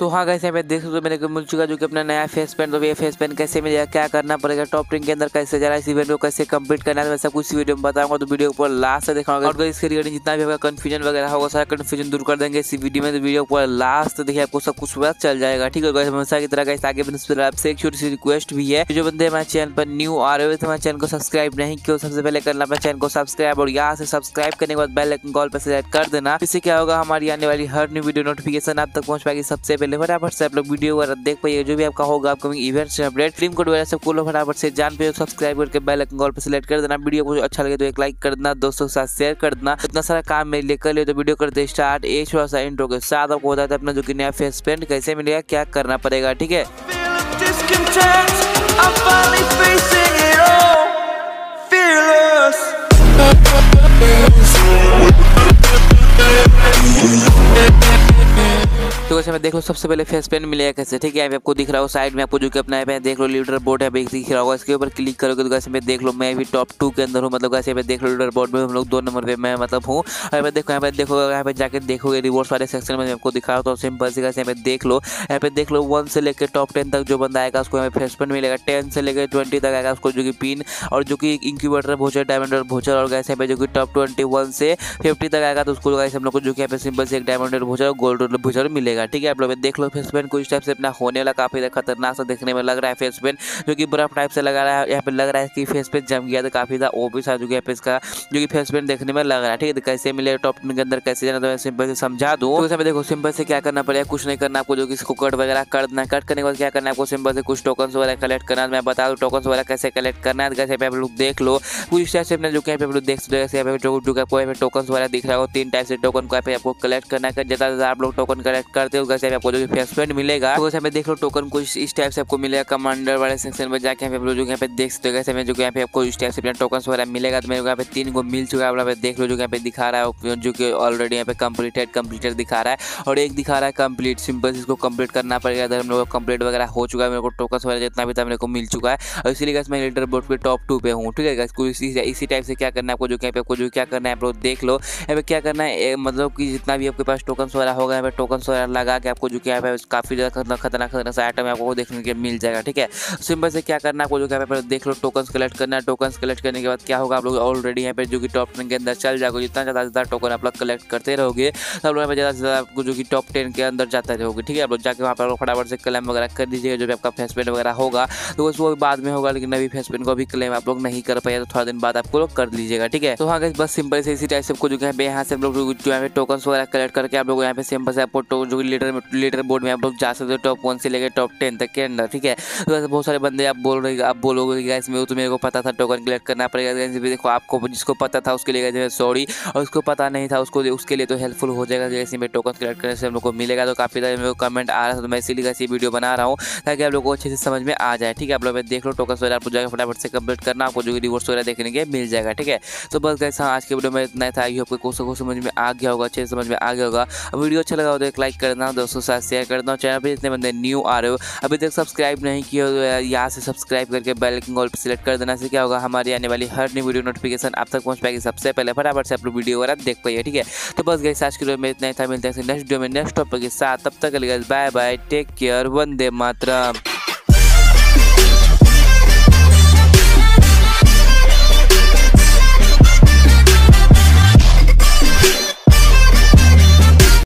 तो हाँ गाइस यहाँ पे देख सकते हो मैंने मिल चुका जो कि अपना नया फेस पेन। तो ये फेस पेन कैसे मिलेगा, क्या करना पड़ेगा, टॉप रिंग के अंदर कैसे जाना, इस इवेंट को कैसे कंप्लीट करना है, मैं सब कुछ वीडियो में बताऊंगा। तो वीडियो को लास्ट से दिखाऊंगा और इसके रिगार्डिंग जितना भी होगा कंफ्यूजन वगैरह होगा सारा कंफ्यूजन दूर कर देंगे इस वीडियो में। तो वीडियो को लास्ट से देखिए, आपको सब कुछ पता चल जाएगा। ठीक है गाइस, हमेशा की तरह गाइस आगे भी आपसे एक छोटी सी रिक्वेस्ट भी है, जो बंदे हमारे चैनल पर न्यू आ रहे हो तो हमारे चैनल को सब्सक्राइब नहीं किया, सबसे पहले करना अपने चैनल को सब्सक्राइब और यहाँ से सब्सक्राइब करने के बाद बेल आइकन कॉल पर सेलेक्ट कर देना। इससे क्या होगा, हमारी आने वाली हर न्यू वीडियो नोटिफिकेशन आप तक पहुंच पाएगी सबसे पहले। फटाफट से आप लोग वीडियो वगैरह देख पाइए, जो भी आपका होगा अपकमिंग इवेंट्स से अपडेट टीम कोड वगैरह सबको लोग फटाफट से जान पाइए। सब्सक्राइब करके बेल आइकन कॉल पर सेलेक्ट कर देना। वीडियो को अच्छा लगे तो एक लाइक कर देना, दोस्तों के साथ शेयर कर देना। इतना सारा काम मेरे लिए कर लिया, तो वीडियो करते स्टार्ट एक छोटा सा इंट्रो के साथ आपको बताते अपना जो कि नया फेस पेंट कैसे मिलेगा, क्या करना पड़ेगा। ठीक है, तो वैसे मैं देख लो सबसे पहले फेस पेन मिलेगा कैसे। ठीक है, यहाँ पे आपको दिख रहा हो साइड में आपको जो कि अपना देख लो लीडर बोर्ड यहाँ पे दिख रहा होगा, इसके ऊपर क्लिक करोगे तो कैसे मैं देख लो मैं भी टॉप 2 के अंदर हूँ। मतलब कैसे यहाँ पे देख लो लीडर बोर्ड में हम लोग 2 नंबर पे मैं मतलब हूँ। और देखो यहाँ पे देखोगे, यहाँ पे जाकर देखोगे रिवॉर्ड्स वाले सेक्शन में आपको दिखा रहा हूँ। सिंपल सी कैसे यहाँ पे देख लो, यहाँ पे देख लो 1 से लेकर टॉप 10 तक जो बंदा आएगा उसको यहाँ पे फेस पेन मिलेगा। 10 से लेकर 20 तक आएगा उसको जो कि पिन और जो कि इंक्यूबेटर भोचर डायमंडर भोचर। और कैसे यहाँ पे जो कि टॉप 21 से 50 तक आएगा तो उसको हम लोग को जो कि यहाँ पे सिंपल से एक डायमंडर भोचर और गोल्ड भोचर मिलेगा। ठीक है, आप लोग देख लो फेस पेन कुछ टाइप से अपना होने वाला, काफी खतरनाक सा देखने में लग रहा है फेस पेन, जो कि बर्फ टाइप से लगा रहा है। यहाँ पे लग रहा है कि फेस पेन जम गया, तो काफी ज्यादा ओपी सा जो कि इसका जो कि फेस पेन देखने में लग रहा है। ठीक है, तो कैसे मिले टॉप के अंदर कैसे जाना, तो मैं सिंपल से समझा दूं। तो इसमें देखो सिंपल से क्या करना पड़ेगा, कुछ नहीं करना आपको, जो कि इसको कट वगैरह कर देना। कट करने के बाद क्या करना है आपको, सिंपल से कुछ टोकन वगैरह कलेक्ट करना। मैं बता दूं टोकन वगैरह कैसे कलेक्ट करना है, कैसे आप लोग देख लो कुछ टाइप से अपने जो कि देख सकते टोकन वगैरह दिख रहा हो। 3 टाइप से टोकन को आपको कलेक्ट करना है, ज्यादा से ज्यादा आप लोग टोकन कलेक्ट करते हो कैसे आपको जो फेस पेन मिलेगा। तो वैसे देख लो टोकन कुछ इस टाइप से आपको मिलेगा। कमांडर वाले सेक्शन में जाके आप लोग यहाँ पे देख सकते हो कैसे मैं जो यहाँ पे आपको इस टाइप से अपना टोकन वगैरह मिलेगा। तो मेरे यहाँ पे 3 को मिल चुका है, आप लोग देख लो जो यहाँ पे दिखा रहा है जो कि ऑलरेडी यहाँ पे कंप्लीटेड दिखा रहा है और एक दिखा रहा है कंप्लीट। सिंपल इसको कंप्लीट करना पड़ेगा। अगर हम लोग कंप्लीट वगैरह हो चुका है, मेरे को टोकन वगैरह जितना भी था मेरे को मिल चुका है और इसीलिए मैं लीडर बोर्ड पर टॉप 2 पे हूँ। ठीक है, इसी टाइप से क्या करना है आपको, जो यहाँ पे आपको जो क्या करना है आप लोग देख लो यहाँ पे क्या करना है, मतलब कि जितना भी आपके पास टोकन वगैरह होगा यहाँ पे टोकन वगैरह लगा के आपको जो कि यहाँ पे काफी ज्यादा खतरनाक सा आइटम आपको देखने के मिल जाएगा। ठीक है, सिंपल से क्या करना आपको जो यहाँ पे देख लो टोकन कलेक्ट करना है। टोकन कलेक्ट करने के बाद क्या होगा, आप लोग ऑलरेडी यहाँ पे जो कि टॉप 10 के अंदर चल जाओगे। जितना ज्यादा टोकन आप लोग कलेक्ट करते रहोगे तो आप लोग यहाँ पे ज्यादा से ज्यादा आपको जो कि टॉप 10 के अंदर जाता रहोगे। ठीक है, आप लोग जाकर वहाँ पर फटाफट से क्लेम वगैरह कर दीजिएगा। जो भी आपका फेस पेन वगैरह होगा तो उसको बाद में होगा, लेकिन अभी फेस पेन को अभी क्लेम आप लोग नहीं कर पाए तो थोड़ा दिन बाद आपको लोग कर लीजिएगा। ठीक है, तो हाँ बस सिंपल से इसी टाइप से आपको जो है यहाँ से हम लोग जो है टोकन वगैरह कलेक्ट करके आप लोग यहाँ पे सिंपल से आपको जो लीडर बोर्ड में आप लोग जा सकते हो टॉप 1 से लेकर टॉप 10 तक के अंदर। ठीक है, तो वैसे बहुत सारे बंदे आप बोलोगे गाइस मैं तो मेरे को पता था टोकन कलेक्ट करना पड़ेगा। देखो आपको जिसको पता था उसके लिए सॉरी, और उसको पता नहीं था उसको उसके लिए तो हेल्पफुल हो जाएगा। जैसे में टोकन कलेक्ट करने से हम लोग को मिलेगा। तो काफी सारे मेरे को कमेंट आ रहा था, तो मैं इसीलिए ऐसी वीडियो बना रहा हूँ ताकि आप लोग को अच्छे से समझ में आ जाए। ठीक है, आप लोग देख लो टोकन वगैरह आपको जाकर फटाफट से कंप्लीट करना, आपको जो रिवॉर्ड्स वगैरह देखने के मिल जाएगा। ठीक है, तो बस गाइस हाँ आज के वीडियो में इतना था। आपको कोसों को समझ में आ गया होगा, अच्छे से समझ में आ गया होगा। वीडियो अच्छा लगा हो तो एक लाइक करना, दोस्तों साथ शेयर करना। चैनल पे जितने बंदे न्यू आ रहे हो अभी तक सब्सक्राइब नहीं किया हो तो यहाँ से सब्सक्राइब करके बेल आइकन ऑल पर सेलेक्ट कर देना। से क्या होगा, हमारी आने वाली हर नई वीडियो नोटिफिकेशन आप तक पहुंच पाएगी सबसे पहले। फटाफट से आप लोग वीडियो वगैरह देख पाइए। ठीक है, तो बस गाइस आज के वीडियो में इतना ही था। मिलते हैं नेक्स्ट वीडियो में नेक्स्ट टॉपिक के साथ, तब तक के लिए guys bye bye, take care, Vande Mataram.